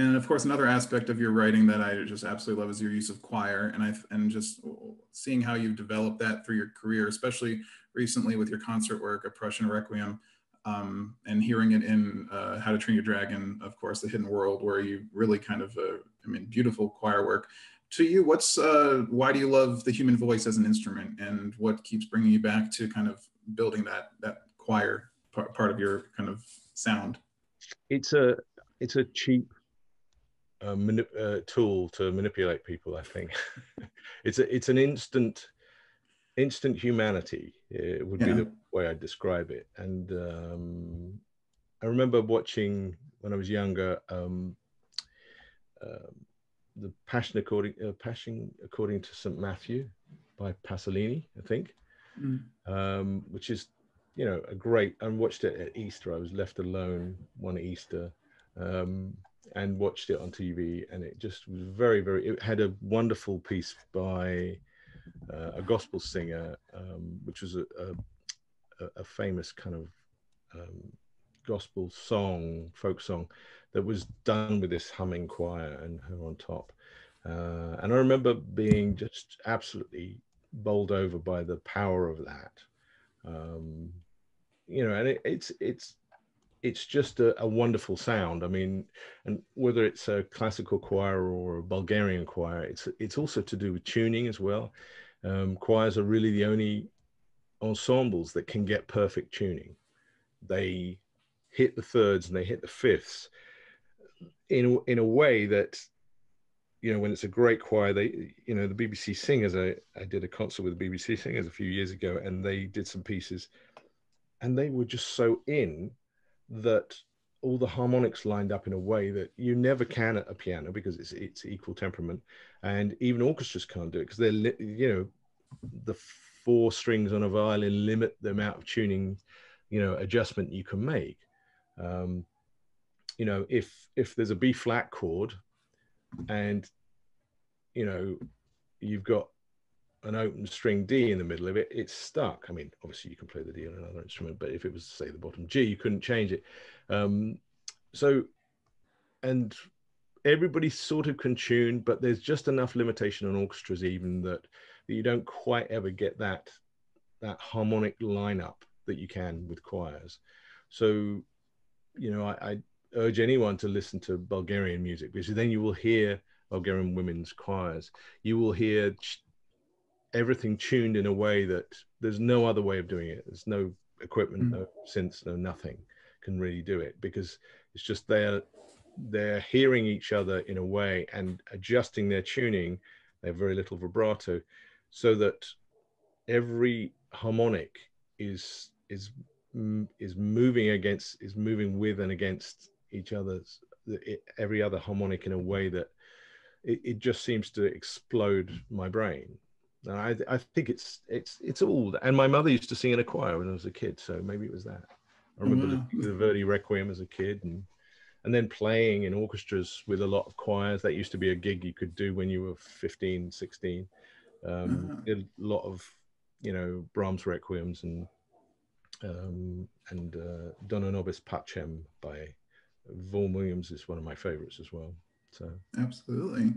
And of course, another aspect of your writing that I just absolutely love is your use of choir, and just seeing how you've developed that through your career, especially recently with your concert work, A Passion Requiem, and hearing it in How to Train Your Dragon, of course, The Hidden World, where you really kind of, I mean, beautiful choir work. To you, why do you love the human voice as an instrument, and what keeps bringing you back to kind of building that choir part of your kind of sound? It's a cheap tool to manipulate people, I think. it's an instant humanity, it would be the way I'd describe it. And I remember watching when I was younger the Passion according to Saint Matthew by Pasolini, I think, which is, you know, a great. I watched it at Easter. I was left alone one Easter. And watched it on TV, and it just was very, very, it had a wonderful piece by a gospel singer, which was a famous kind of gospel song, folk song, that was done with this humming choir and her on top. And I remember being just absolutely bowled over by the power of that, you know, and it's just a wonderful sound. I mean, and whether it's a classical choir or a Bulgarian choir, it's also to do with tuning as well. Choirs are really the only ensembles that can get perfect tuning. They hit the thirds and they hit the fifths in a way that, you know, when it's a great choir, they, you know, the BBC Singers, I did a concert with the BBC Singers a few years ago, and they did some pieces and they were just so in that all the harmonics lined up in a way that you never can at a piano, because it's equal temperament, and even orchestras can't do it because they're, you know, the four strings on a violin limit the amount of tuning, you know, adjustment you can make. You know, if there's a B flat chord, and you know you've got an open string D in the middle of it, it's stuck. I mean, obviously you can play the D on another instrument, but if it was, say, the bottom G, you couldn't change it. So, and everybody sort of can tune, but there's just enough limitation on orchestras even that you don't quite ever get that harmonic lineup that you can with choirs. So, you know, I urge anyone to listen to Bulgarian music, because then you will hear Bulgarian women's choirs. You will hear everything tuned in a way that there's no other way of doing it. There's no equipment, no synths, no nothing can really do it, because it's just they're hearing each other in a way and adjusting their tuning. They have very little vibrato, so that every harmonic is moving with and against each other's every other harmonic in a way that it just seems to explode my brain. I think it's all. And my mother used to sing in a choir when I was a kid, so maybe it was that. I remember the Verdi Requiem as a kid, and then playing in orchestras with a lot of choirs. That used to be a gig you could do when you were 15, 16. Did a lot of, you know, Brahms Requiems and Dona Nobis Pacem by Vaughan Williams is one of my favorites as well. So absolutely.